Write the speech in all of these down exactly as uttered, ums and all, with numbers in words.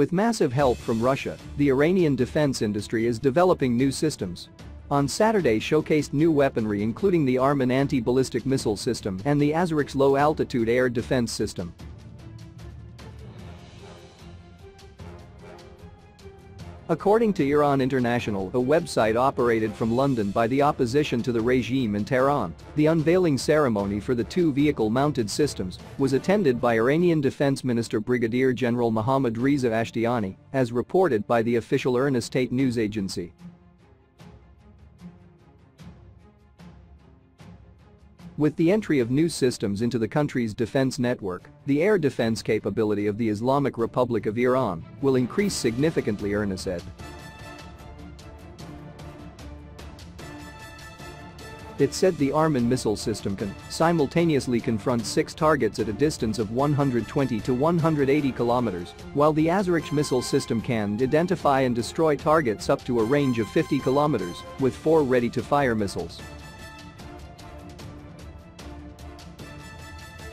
With massive help from Russia, the Iranian defense industry is developing new systems. On Saturday showcased new weaponry including the Arman anti-ballistic missile system and the Azarakhsh low-altitude air defense system. According to Iran International, a website operated from London by the opposition to the regime in Tehran, the unveiling ceremony for the two vehicle-mounted systems was attended by Iranian Defense Minister Brigadier General Mohammad Reza Ashtiani, as reported by the official Iran State News Agency. With the entry of new systems into the country's defense network, the air defense capability of the Islamic Republic of Iran will increase significantly, Erna said. It said the Arman missile system can simultaneously confront six targets at a distance of one hundred twenty to one hundred eighty kilometers, while the Azarakhsh missile system can identify and destroy targets up to a range of fifty kilometers with four ready-to-fire missiles.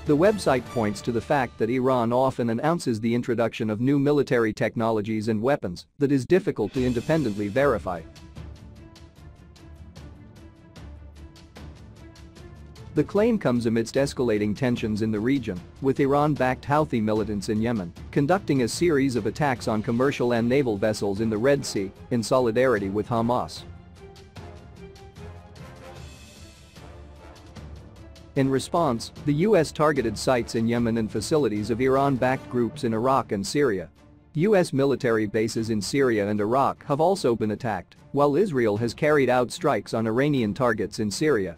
The website points to the fact that Iran often announces the introduction of new military technologies and weapons that is difficult to independently verify. The claim comes amidst escalating tensions in the region, with Iran-backed Houthi militants in Yemen conducting a series of attacks on commercial and naval vessels in the Red Sea in solidarity with Hamas. In response, the U S targeted sites in Yemen and facilities of Iran-backed groups in Iraq and Syria. U S military bases in Syria and Iraq have also been attacked, while Israel has carried out strikes on Iranian targets in Syria.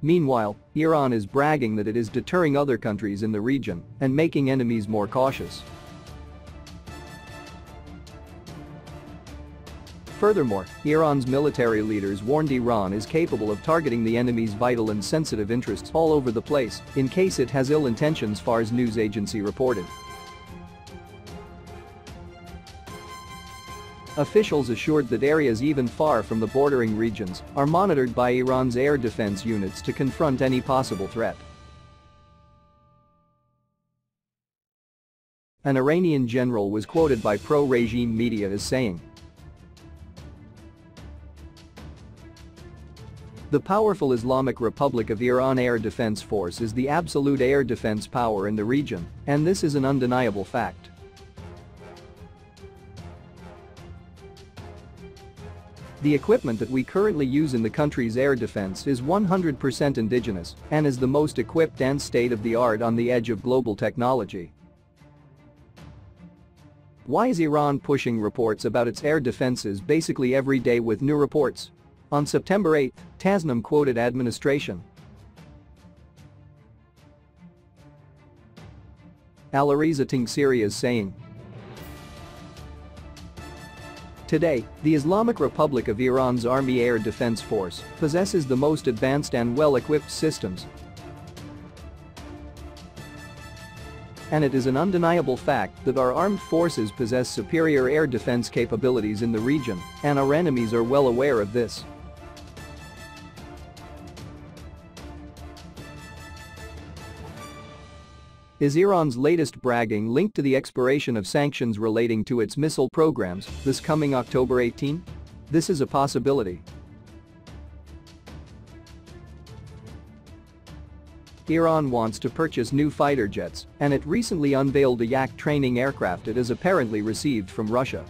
Meanwhile, Iran is bragging that it is deterring other countries in the region and making enemies more cautious. Furthermore, Iran's military leaders warned Iran is capable of targeting the enemy's vital and sensitive interests all over the place in case it has ill intentions, Fars News Agency reported. Officials assured that areas even far from the bordering regions are monitored by Iran's air defense units to confront any possible threat. An Iranian general was quoted by pro-regime media as saying, "The powerful Islamic Republic of Iran Air Defense Force is the absolute air defense power in the region, and this is an undeniable fact." "The equipment that we currently use in the country's air defense is one hundred percent indigenous and is the most equipped and state-of-the-art on the edge of global technology." Why is Iran pushing reports about its air defenses basically every day with new reports? On September eighth, Tasnim quoted administration. Al-Ariza Tingsiri is saying, "Today, the Islamic Republic of Iran's Army Air Defense Force possesses the most advanced and well-equipped systems, and it is an undeniable fact that our armed forces possess superior air defense capabilities in the region, and our enemies are well aware of this." Is Iran's latest bragging linked to the expiration of sanctions relating to its missile programs this coming October eighteenth? This is a possibility. Iran wants to purchase new fighter jets, and it recently unveiled a Yak training aircraft it has apparently received from Russia.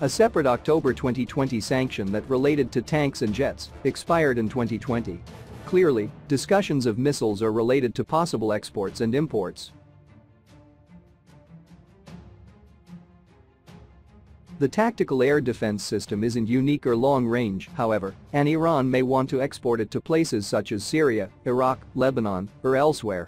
A separate October twenty twenty sanction that related to tanks and jets expired in twenty twenty. Clearly, discussions of missiles are related to possible exports and imports. The tactical air defense system isn't unique or long-range, however, and Iran may want to export it to places such as Syria, Iraq, Lebanon, or elsewhere.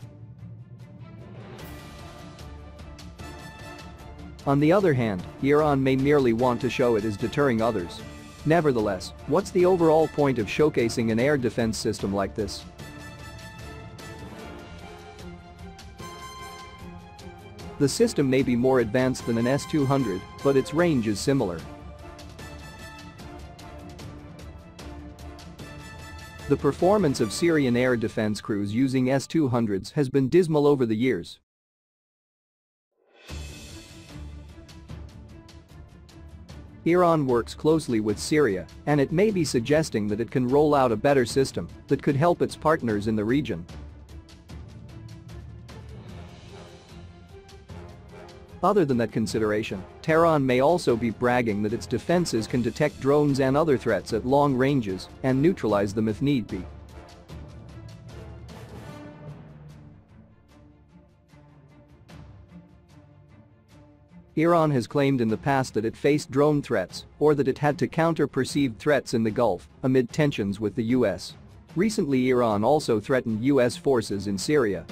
On the other hand, Iran may merely want to show it is deterring others. Nevertheless, what's the overall point of showcasing an air defense system like this? The system may be more advanced than an S two hundred, but its range is similar. The performance of Syrian air defense crews using S two hundreds has been dismal over the years. Iran works closely with Syria, and it may be suggesting that it can roll out a better system that could help its partners in the region. Other than that consideration, Tehran may also be bragging that its defenses can detect drones and other threats at long ranges and neutralize them if need be. Iran has claimed in the past that it faced drone threats or that it had to counter perceived threats in the Gulf amid tensions with the U S. Recently, Iran also threatened U S forces in Syria.